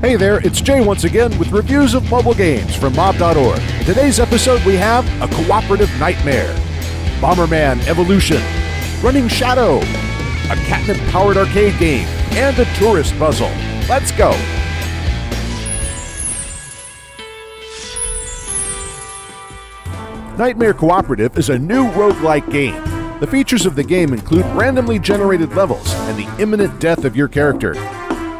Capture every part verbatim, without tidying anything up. Hey there, it's Jay once again with reviews of mobile games from Mob dot org. In today's episode we have A Cooperative Nightmare, Bomberman Evolution, Running Shadow, a catnip-powered arcade game, and a tourist puzzle. Let's go! Nightmare Cooperative is a new roguelike game. The features of the game include randomly generated levels and the imminent death of your character.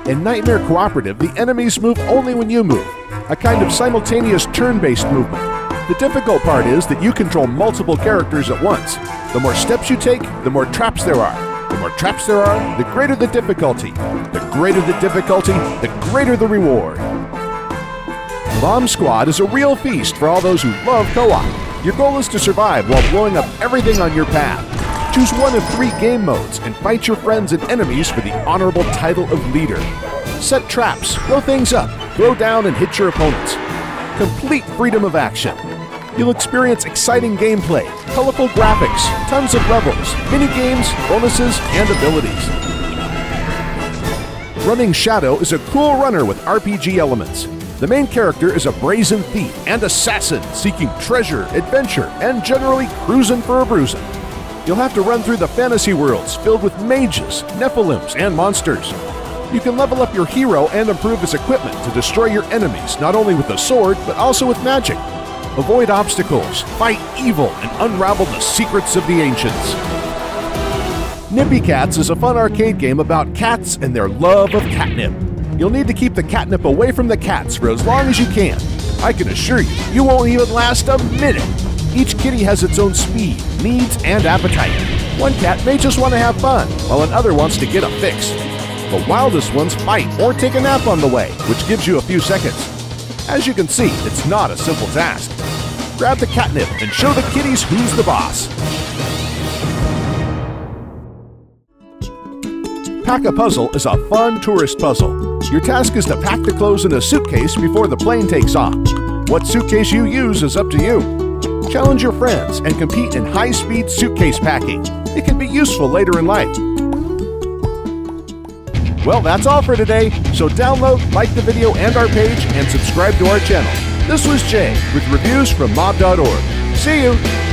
In Nightmare Cooperative, the enemies move only when you move, a kind of simultaneous turn-based movement. The difficult part is that you control multiple characters at once. The more steps you take, the more traps there are. The more traps there are, the greater the difficulty. The greater the difficulty, the greater the reward. Bomb Squad is a real feast for all those who love co-op. Your goal is to survive while blowing up everything on your path. Choose one of three game modes and fight your friends and enemies for the honorable title of leader. Set traps, blow things up, throw down and hit your opponents. Complete freedom of action. You'll experience exciting gameplay, colorful graphics, tons of levels, mini-games, bonuses, and abilities. Running Shadow is a cool runner with R P G elements. The main character is a brazen thief and assassin seeking treasure, adventure, and generally cruising for a bruising. You'll have to run through the fantasy worlds filled with mages, nephilims, and monsters. You can level up your hero and improve his equipment to destroy your enemies, not only with a sword, but also with magic. Avoid obstacles, fight evil, and unravel the secrets of the ancients. Nippy Cats is a fun arcade game about cats and their love of catnip. You'll need to keep the catnip away from the cats for as long as you can. I can assure you, you won't even last a minute. Each kitty has its own speed, needs, and appetite. One cat may just want to have fun, while another wants to get a fix. The wildest ones fight or take a nap on the way, which gives you a few seconds. As you can see, it's not a simple task. Grab the catnip and show the kitties who's the boss. Pack a Puzzle is a fun tourist puzzle. Your task is to pack the clothes in a suitcase before the plane takes off. What suitcase you use is up to you. Challenge your friends and compete in high-speed suitcase packing. It can be useful later in life. Well, that's all for today. So download, like the video and our page, and subscribe to our channel. This was Jay with reviews from Mob dot org. See you!